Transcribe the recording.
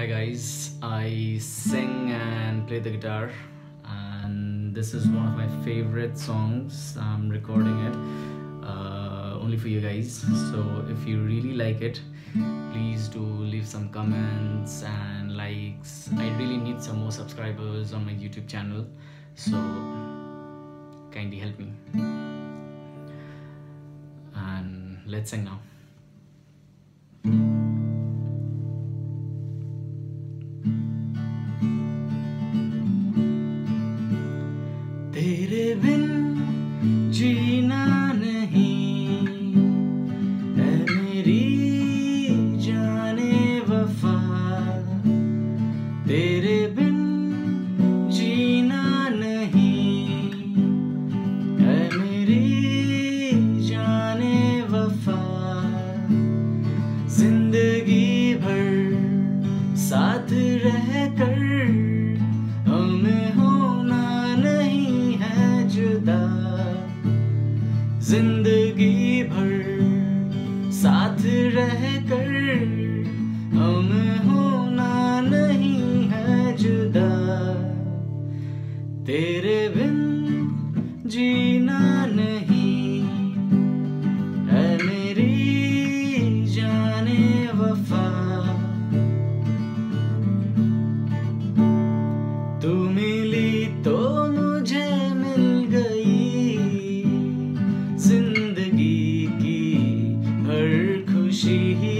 Hi guys, I sing and play the guitar, and this is one of my favorite songs. I'm recording it only for you guys, so if you really like it, please do leave some comments and likes. I really need some more subscribers on my YouTube channel, so kindly help me. And let's sing now. तेरे बिन जीना नहीं है मेरी जाने वफा, तेरे बिन जीना नहीं है मेरी जाने वफा। जिंदगी भर साथ रह कर हमें होना नहीं है जुदा, जिंदगी भर साथ रह कर हमें होना नहीं है जुदा। तेरे बिन जीना नहीं है मेरी जाने वफा, तू मिली तो मुझे मिल गई, जिंदगी की हर खुशी